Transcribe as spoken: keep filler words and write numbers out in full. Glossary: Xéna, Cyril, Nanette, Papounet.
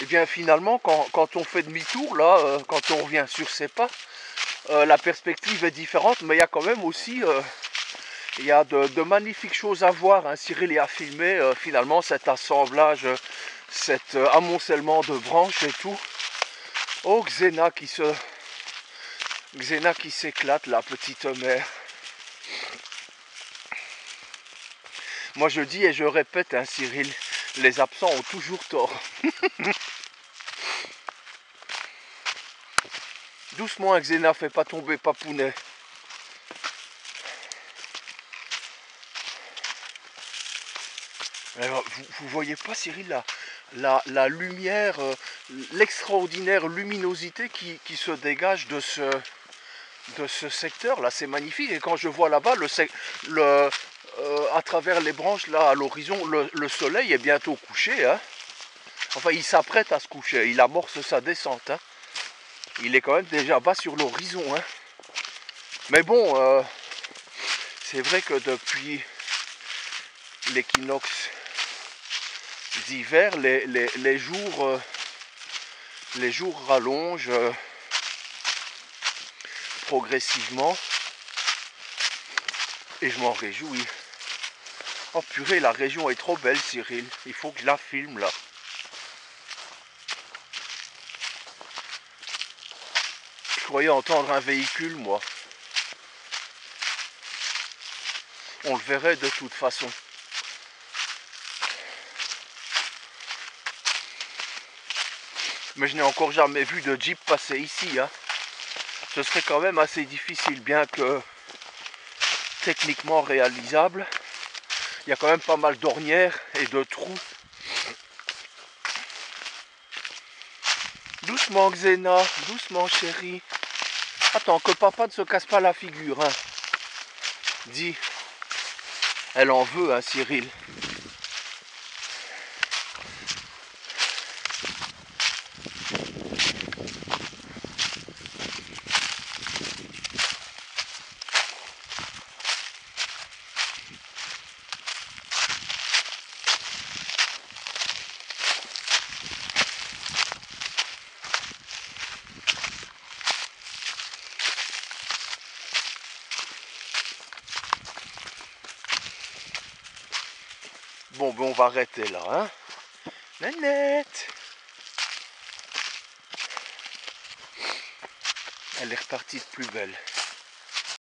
Et bien finalement, quand, quand on fait demi-tour, là, euh, quand on revient sur ses pas, euh, la perspective est différente, mais il y a quand même aussi euh, il y a de, de magnifiques choses à voir. Hein. Cyril y a filmé euh, finalement cet assemblage, euh, cet euh, amoncellement de branches et tout. Oh, Xéna qui se... Xéna qui s'éclate, la petite mère. Moi je dis et je répète, hein, Cyril, les absents ont toujours tort. Doucement, hein, Xéna, fais pas tomber Papounet. Alors, vous ne voyez pas, Cyril, la, la, la lumière, euh, l'extraordinaire luminosité qui, qui se dégage de ce, de ce secteur. Là, c'est magnifique. Et quand je vois là-bas, le, le, euh, à travers les branches, là, à l'horizon, le, le soleil est bientôt couché. Hein. Enfin, il s'apprête à se coucher. Il amorce sa descente. Hein. Il est quand même déjà bas sur l'horizon. Hein. Mais bon, euh, c'est vrai que depuis l'équinoxe d'hiver, les, les, les jours euh, les jours rallongent euh, progressivement et je m'en réjouis. Oh purée, la région est trop belle, Cyril, il faut que je la filme là. Je croyais entendre un véhicule, moi. On le verrait de toute façon. Mais je n'ai encore jamais vu de jeep passer ici. Hein. Ce serait quand même assez difficile, bien que techniquement réalisable. Il y a quand même pas mal d'ornières et de trous. Doucement, Xéna, doucement, chérie. Attends, que papa ne se casse pas la figure. Hein. Dis, elle en veut, hein, Cyril. Bon, ben on va arrêter là, hein. Nanette, elle est repartie de plus belle.